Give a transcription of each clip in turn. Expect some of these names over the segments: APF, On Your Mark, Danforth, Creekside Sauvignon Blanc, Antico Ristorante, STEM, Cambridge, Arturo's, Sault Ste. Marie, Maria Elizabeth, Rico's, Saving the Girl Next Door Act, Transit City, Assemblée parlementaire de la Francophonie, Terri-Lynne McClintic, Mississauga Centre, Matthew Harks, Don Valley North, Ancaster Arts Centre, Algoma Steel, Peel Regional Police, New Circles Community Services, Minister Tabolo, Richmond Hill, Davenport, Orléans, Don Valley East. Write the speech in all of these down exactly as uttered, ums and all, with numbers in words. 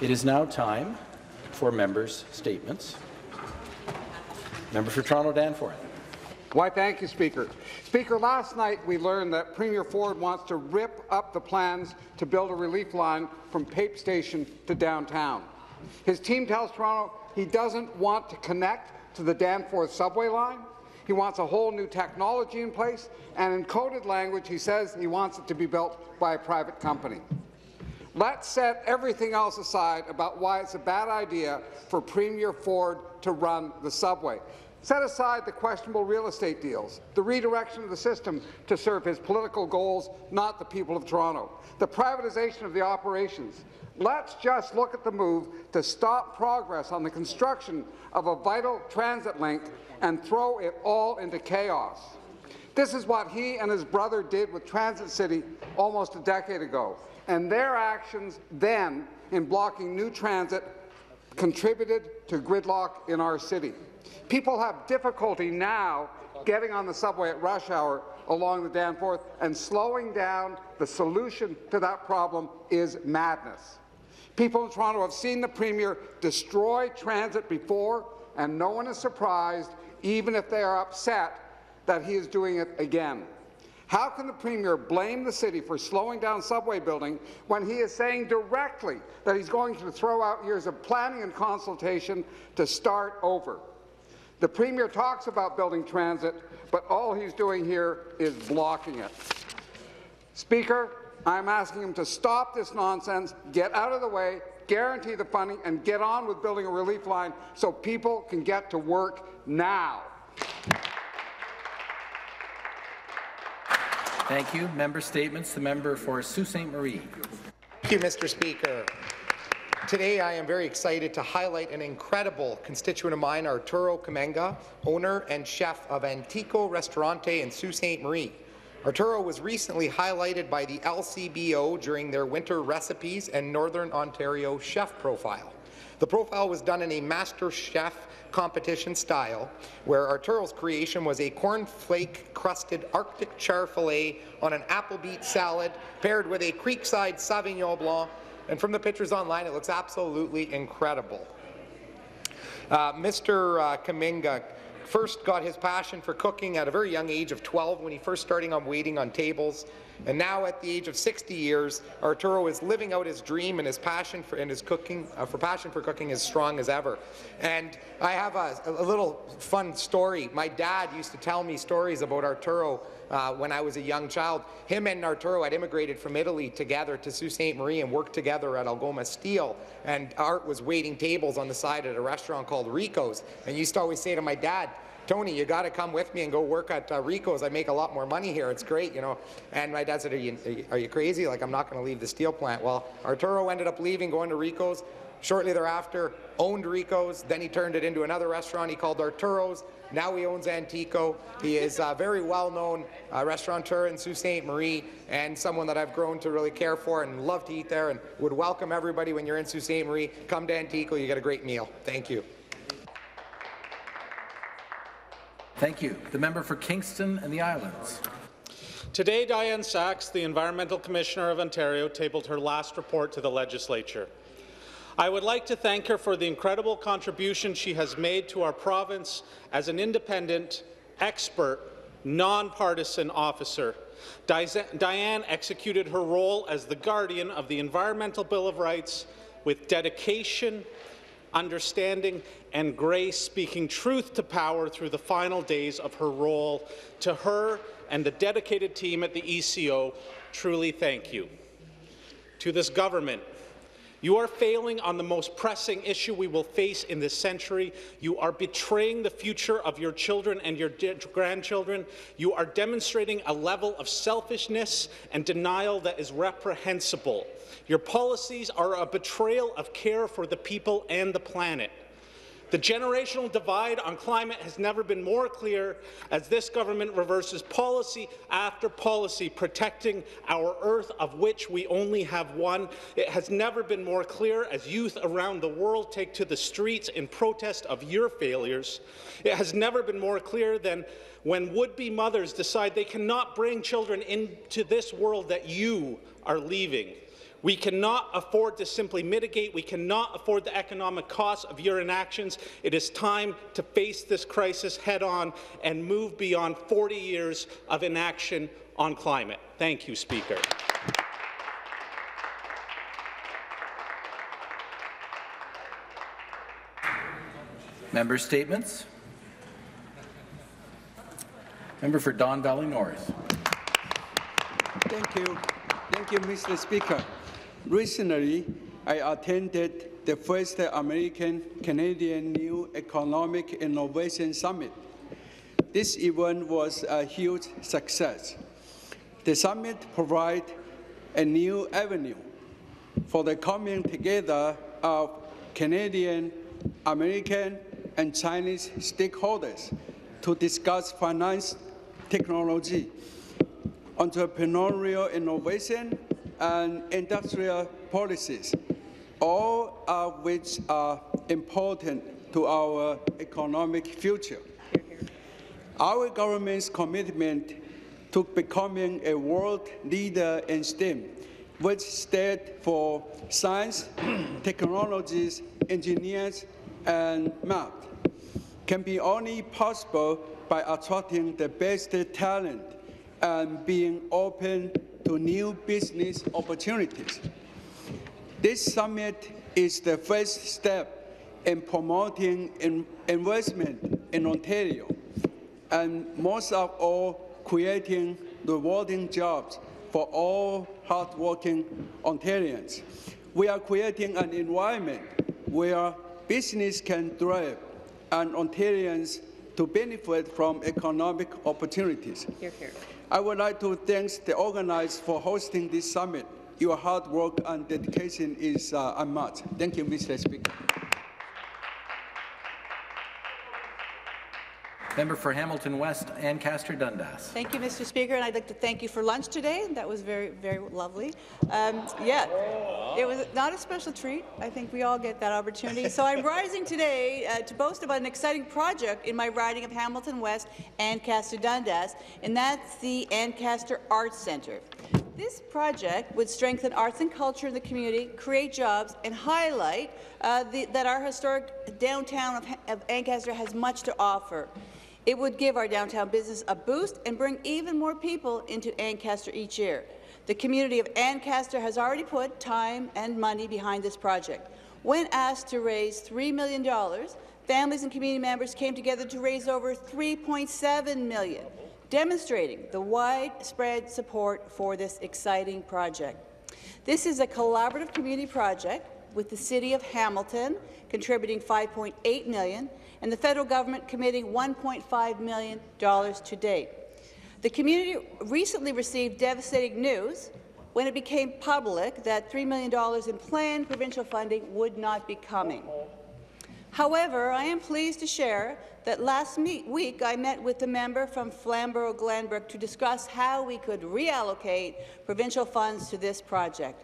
It is now time for members' statements. Member for Toronto, Danforth. Why, thank you, Speaker. Speaker, last night we learned that Premier Ford wants to rip up the plans to build a relief line from Pape Station to downtown. His team tells Toronto he doesn't want to connect to the Danforth subway line. He wants a whole new technology in place, and in coded language he says he wants it to be built by a private company. Let's set everything else aside about why it's a bad idea for Premier Ford to run the subway. Set aside the questionable real estate deals, the redirection of the system to serve his political goals, not the people of Toronto, the privatization of the operations. Let's just look at the move to stop progress on the construction of a vital transit link and throw it all into chaos. This is what he and his brother did with Transit City almost a decade ago. And their actions then in blocking new transit contributed to gridlock in our city. People have difficulty now getting on the subway at rush hour along the Danforth, and slowing down the solution to that problem is madness. People in Toronto have seen the Premier destroy transit before, and no one is surprised, even if they are upset, that he is doing it again. How can the Premier blame the city for slowing down subway building when he is saying directly that he's going to throw out years of planning and consultation to start over? The Premier talks about building transit, but all he's doing here is blocking it. Speaker, I'm asking him to stop this nonsense, get out of the way, guarantee the funding, and get on with building a relief line so people can get to work now. Thank you. Member statements. The member for Sault Ste. Marie. Thank you, Mister Speaker. Today, I am very excited to highlight an incredible constituent of mine, Arturo Caminga, owner and chef of Antico Ristorante in Sault Ste. Marie. Arturo was recently highlighted by the L C B O during their Winter Recipes and Northern Ontario Chef Profile. The profile was done in a master chef competition style, where Arturo's creation was a cornflake-crusted Arctic char fillet on an apple beet salad paired with a Creekside Sauvignon Blanc, and from the pictures online, it looks absolutely incredible. Uh, Mister Uh, Caminga first got his passion for cooking at a very young age of twelve when he first started on waiting on tables, and now at the age of sixty years, Arturo is living out his dream, and his passion for and his cooking uh, for passion for cooking is strong as ever. And I have a, a little fun story. My dad used to tell me stories about Arturo uh, when I was a young child. Him and Arturo had immigrated from Italy together to Sault Ste. Marie and worked together at Algoma Steel. And Art was waiting tables on the side at a restaurant called Rico's. And he used to always say to my dad, "Tony, you got to come with me and go work at uh, Rico's. I make a lot more money here. It's great, you know." And my dad said, "Are you, are you crazy? Like, I'm not going to leave the steel plant." Well, Arturo ended up leaving, going to Rico's. Shortly thereafter, owned Rico's. Then he turned it into another restaurant he called Arturo's. Now he owns Antico. He is a very well-known uh, restaurateur in Sault Ste. Marie and someone that I've grown to really care for and love to eat there, and would welcome everybody when you're in Sault Ste. Marie. Come to Antico. You get a great meal. Thank you. Thank you. The member for Kingston and the Islands. Today, Diane Sachs, the Environmental Commissioner of Ontario, tabled her last report to the Legislature. I would like to thank her for the incredible contribution she has made to our province as an independent, expert, non-partisan officer. Diane executed her role as the guardian of the Environmental Bill of Rights with dedication, understanding and grace, speaking truth to power through the final days of her role. To her and the dedicated team at the E C O, truly thank you. To this government, you are failing on the most pressing issue we will face in this century. You are betraying the future of your children and your grandchildren. You are demonstrating a level of selfishness and denial that is reprehensible. Your policies are a betrayal of care for the people and the planet. The generational divide on climate has never been more clear as this government reverses policy after policy, protecting our Earth, of which we only have one. It has never been more clear as youth around the world take to the streets in protest of your failures. It has never been more clear than when would-be mothers decide they cannot bring children into this world that you are leaving. We cannot afford to simply mitigate. We cannot afford the economic costs of your inactions. It is time to face this crisis head-on and move beyond forty years of inaction on climate. Thank you, Speaker. Member statements. Member for Don Valley North. Thank you. Thank you, Mister Speaker. Recently, I attended the first American-Canadian New Economic Innovation Summit. This event was a huge success. The summit provides a new avenue for the coming together of Canadian, American, and Chinese stakeholders to discuss finance, technology, entrepreneurial innovation, and industrial policies, all of which are important to our economic future. Our government's commitment to becoming a world leader in STEM, which stands for science, technologies, engineers, and math, can be only possible by attracting the best talent and being open to new business opportunities. This summit is the first step in promoting in investment in Ontario, and most of all, creating rewarding jobs for all hardworking Ontarians. We are creating an environment where business can thrive and Ontarians to benefit from economic opportunities. Here, here. I would like to thank the organizers for hosting this summit. Your hard work and dedication is uh, unmatched. Thank you, Mister Speaker. Member for Hamilton West, Ancaster-Dundas. Thank you, Mister Speaker, and I'd like to thank you for lunch today. That was very, very lovely. Um, yeah, it was not a special treat. I think we all get that opportunity. So I'm rising today uh, to boast about an exciting project in my riding of Hamilton West, Ancaster-Dundas, and that's the Ancaster Arts Centre. This project would strengthen arts and culture in the community, create jobs, and highlight uh, the, that our historic downtown of, of Ancaster has much to offer. It would give our downtown business a boost and bring even more people into Ancaster each year. The community of Ancaster has already put time and money behind this project. When asked to raise three million dollars, families and community members came together to raise over three point seven million dollars, demonstrating the widespread support for this exciting project. This is a collaborative community project with the City of Hamilton contributing five point eight million dollars and the federal government committing one point five million dollars to date. The community recently received devastating news when it became public that three million dollars in planned provincial funding would not be coming. However, I am pleased to share that last week I met with the member from Flamborough-Glenbrook to discuss how we could reallocate provincial funds to this project.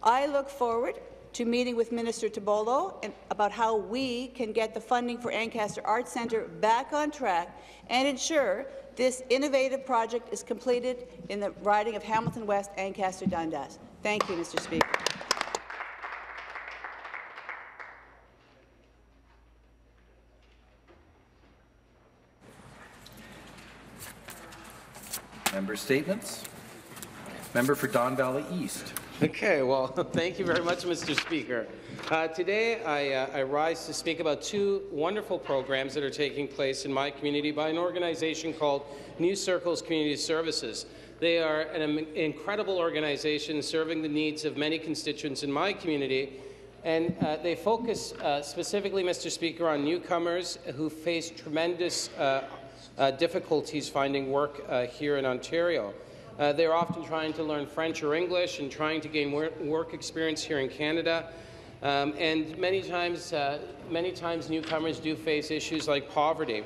I look forward to meeting with Minister Tabolo and about how we can get the funding for Ancaster Arts Centre back on track and ensure this innovative project is completed in the riding of Hamilton West, Ancaster Dundas. Thank you, Mister Speaker. Member statements. Member for Don Valley East. Okay, well, thank you very much, Mister Speaker. Uh, today, I, uh, I rise to speak about two wonderful programs that are taking place in my community by an organization called New Circles Community Services. They are an incredible organization serving the needs of many constituents in my community, and uh, they focus uh, specifically, Mister Speaker, on newcomers who face tremendous uh, uh, difficulties finding work uh, here in Ontario. Uh, they're often trying to learn French or English and trying to gain wor work experience here in Canada. Um, and many times, uh, many times newcomers do face issues like poverty.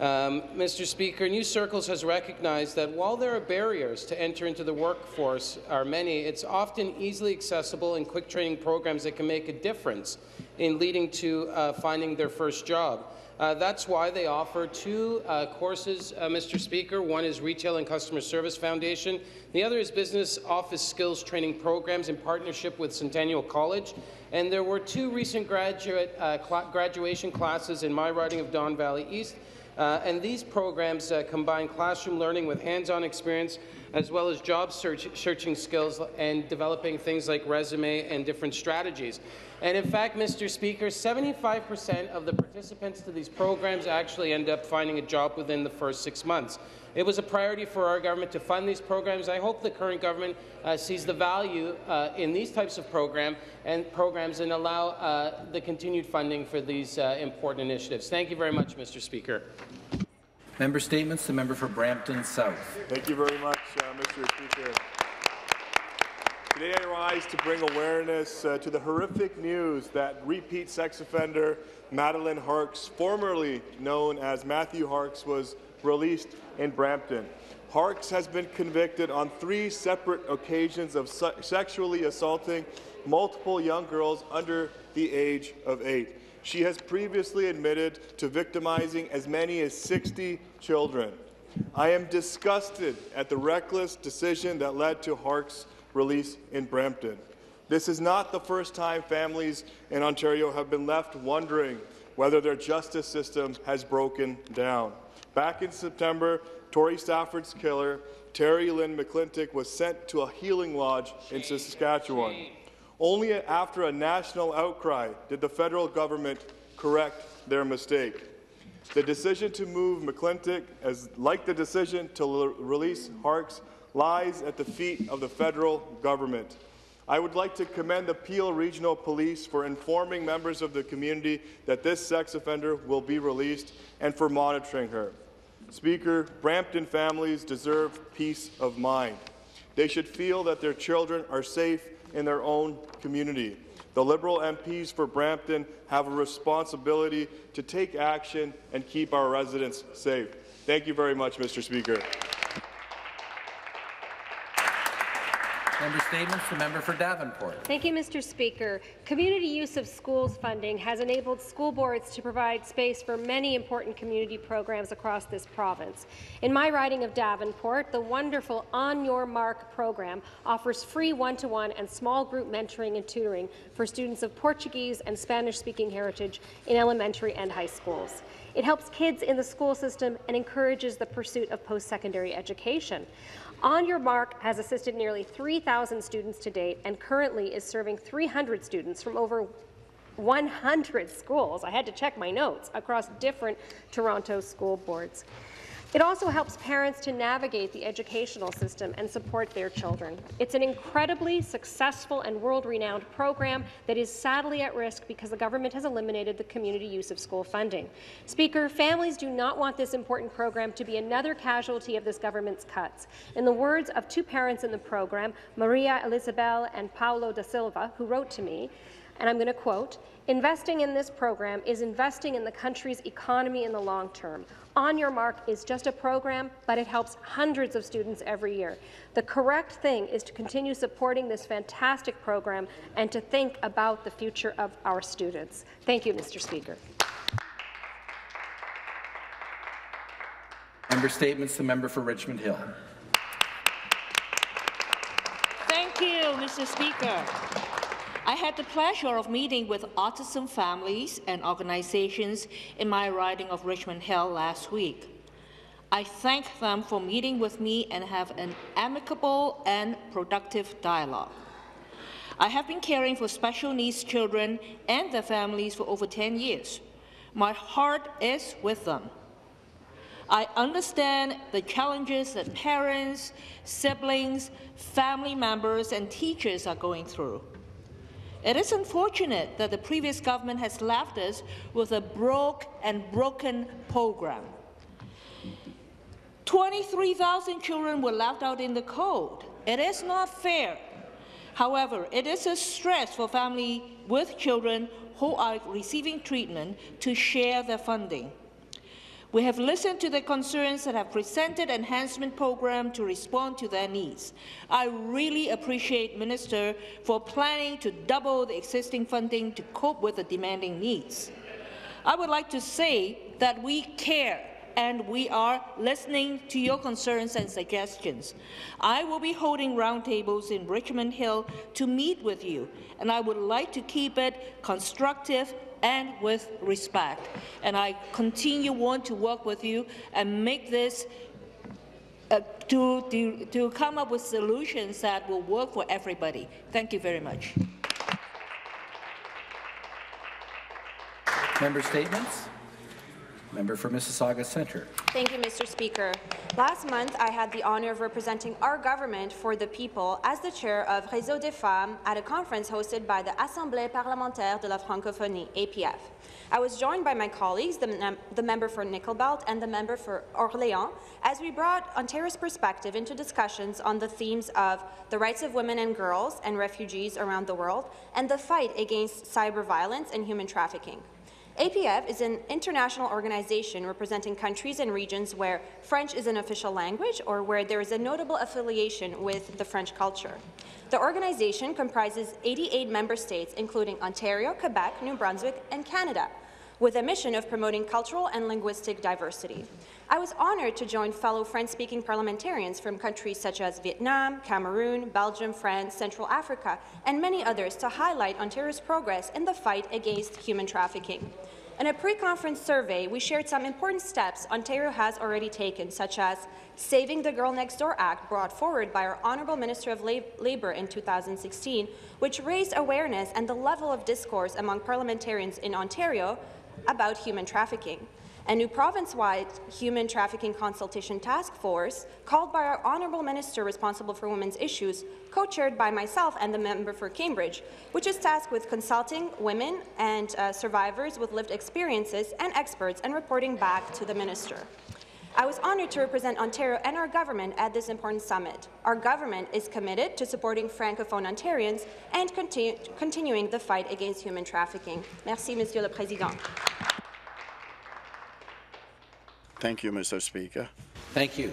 Um, Mister Speaker, New Circles has recognized that while there are barriers to enter into the workforce are many, it's often easily accessible and quick training programs that can make a difference in leading to uh, finding their first job. Uh, that's why they offer two uh, courses, uh, Mister Speaker. One is Retail and Customer Service Foundation. The other is Business Office Skills Training Programs in partnership with Centennial College. And there were two recent graduate uh, cl graduation classes in my riding of Don Valley East. Uh, and these programs uh, combine classroom learning with hands-on experience, as well as job search searching skills and developing things like resume and different strategies. And in fact, Mister Speaker, seventy-five percent of the participants to these programs actually end up finding a job within the first six months. It was a priority for our government to fund these programs. I hope the current government uh, sees the value uh, in these types of program and programs and allow uh, the continued funding for these uh, important initiatives. Thank you very much, Mister Speaker. Member statements. The member for Brampton South. Thank you very much, uh, Mister Speaker. Today I rise to bring awareness uh, to the horrific news that repeat sex offender Madilyn Harks, formerly known as Matthew Harks, was released in Brampton. Harks has been convicted on three separate occasions of se sexually assaulting multiple young girls under the age of eight. She has previously admitted to victimizing as many as sixty children. I am disgusted at the reckless decision that led to Harks' release in Brampton. This is not the first time families in Ontario have been left wondering whether their justice system has broken down. Back in September, Tory Stafford's killer, Terri-Lynne McClintic, was sent to a healing lodge in Saskatchewan. Only after a national outcry did the federal government correct their mistake. The decision to move McClintic, as like the decision to release Harks, lies at the feet of the federal government. I would like to commend the Peel Regional Police for informing members of the community that this sex offender will be released and for monitoring her. Speaker, Brampton families deserve peace of mind. They should feel that their children are safe in their own community. The Liberal M Ps for Brampton have a responsibility to take action and keep our residents safe. Thank you very much, Mister Speaker. Member statements. The member for Davenport. Thank you, Mister Speaker. Community use of schools funding has enabled school boards to provide space for many important community programs across this province. In my riding of Davenport, the wonderful On Your Mark program offers free one-to-one and small group mentoring and tutoring for students of Portuguese and Spanish-speaking heritage in elementary and high schools. It helps kids in the school system and encourages the pursuit of post-secondary education. On Your Mark has assisted nearly three thousand students to date and currently is serving three hundred students from over one hundred schools. I had to check my notes across different Toronto school boards. It also helps parents to navigate the educational system and support their children. It's an incredibly successful and world-renowned program that is sadly at risk because the government has eliminated the community use of school funding. Speaker, families do not want this important program to be another casualty of this government's cuts. In the words of two parents in the program, Maria Elizabeth and Paulo da Silva, who wrote to me, and I'm going to quote, "Investing in this program is investing in the country's economy in the long term. On Your Mark is just a program, but it helps hundreds of students every year. The correct thing is to continue supporting this fantastic program and to think about the future of our students." Thank you, Mister Speaker. Member statements. The member for Richmond Hill. Thank you, Mister Speaker. I had the pleasure of meeting with autism families and organizations in my riding of Richmond Hill last week. I thank them for meeting with me and have an amicable and productive dialogue. I have been caring for special needs children and their families for over ten years. My heart is with them. I understand the challenges that parents, siblings, family members, and teachers are going through. It is unfortunate that the previous government has left us with a broke and broken program. twenty-three thousand children were left out in the cold. It is not fair. However, it is a stress for families with children who are receiving treatment to share their funding. We have listened to the concerns and have presented enhancement programs to respond to their needs. I really appreciate Minister for planning to double the existing funding to cope with the demanding needs. I would like to say that we care and we are listening to your concerns and suggestions. I will be holding roundtables in Richmond Hill to meet with you, and I would like to keep it constructive and with respect. And I continue want to work with you and make this uh, to, to, to come up with solutions that will work for everybody. Thank you very much. Member statements. Member for Mississauga Centre. Thank you, Mister Speaker. Last month, I had the honour of representing our government for the people as the chair of Réseau des Femmes at a conference hosted by the Assemblée parlementaire de la Francophonie, A P F. I was joined by my colleagues, the, mem the member for Nickelbelt and the member for Orléans, as we brought Ontario's perspective into discussions on the themes of the rights of women and girls and refugees around the world and the fight against cyber violence and human trafficking. A P F is an international organization representing countries and regions where French is an official language or where there is a notable affiliation with the French culture. The organization comprises eighty-eight member states, including Ontario, Quebec, New Brunswick, and Canada, with a mission of promoting cultural and linguistic diversity. I was honoured to join fellow French-speaking parliamentarians from countries such as Vietnam, Cameroon, Belgium, France, Central Africa, and many others to highlight Ontario's progress in the fight against human trafficking. In a pre-conference survey, we shared some important steps Ontario has already taken, such as Saving the Girl Next Door Act, brought forward by our Honourable Minister of Labour in two thousand sixteen, which raised awareness and the level of discourse among parliamentarians in Ontario about human trafficking. A new province-wide human trafficking consultation task force, called by our Honourable Minister responsible for women's issues, co-chaired by myself and the member for Cambridge, which is tasked with consulting women and uh, survivors with lived experiences and experts and reporting back to the minister. I was honoured to represent Ontario and our government at this important summit. Our government is committed to supporting Francophone Ontarians and continu continuing the fight against human trafficking. Merci, Monsieur le Président. Thank you, Mister Speaker. Thank you.